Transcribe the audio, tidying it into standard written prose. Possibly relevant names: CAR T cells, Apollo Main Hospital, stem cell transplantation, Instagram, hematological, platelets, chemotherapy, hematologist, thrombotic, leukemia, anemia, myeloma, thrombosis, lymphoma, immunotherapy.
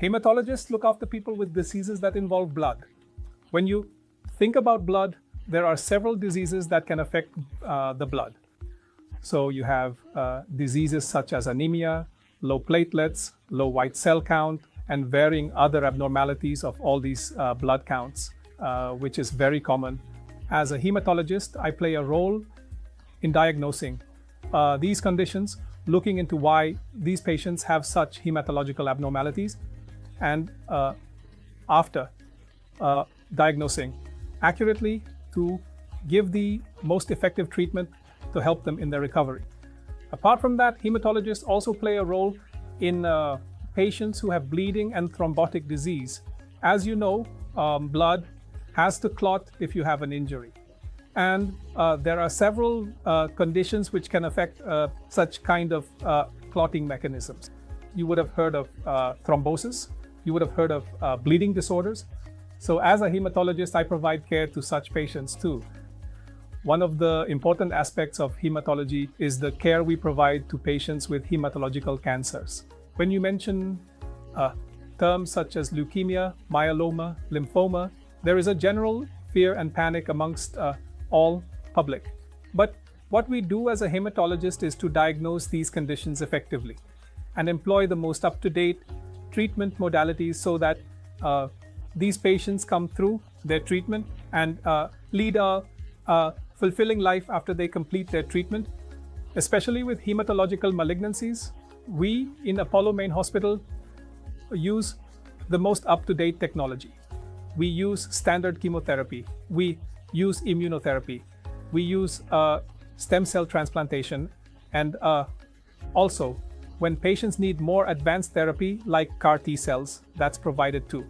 Hematologists look after people with diseases that involve blood. When you think about blood, there are several diseases that can affect the blood. So you have diseases such as anemia, low platelets, low white cell count, and varying other abnormalities of all these blood counts, which is very common. As a hematologist, I play a role in diagnosing these conditions, looking into why these patients have such hematological abnormalities, and after diagnosing accurately to give the most effective treatment to help them in their recovery. Apart from that, hematologists also play a role in patients who have bleeding and thrombotic disease. As you know, blood has to clot if you have an injury. And there are several conditions which can affect such kind of clotting mechanisms. You would have heard of thrombosis. You would have heard of bleeding disorders. So as a hematologist, I provide care to such patients too. One of the important aspects of hematology is the care we provide to patients with hematological cancers. When you mention terms such as leukemia, myeloma, lymphoma, there is a general fear and panic amongst all public. But what we do as a hematologist is to diagnose these conditions effectively and employ the most up-to-date treatment modalities so that these patients come through their treatment and lead a fulfilling life after they complete their treatment. Especially with hematological malignancies, we in Apollo Main Hospital use the most up-to-date technology. We use standard chemotherapy. We use immunotherapy. We use stem cell transplantation. And also, when patients need more advanced therapy like CAR T cells, that's provided too.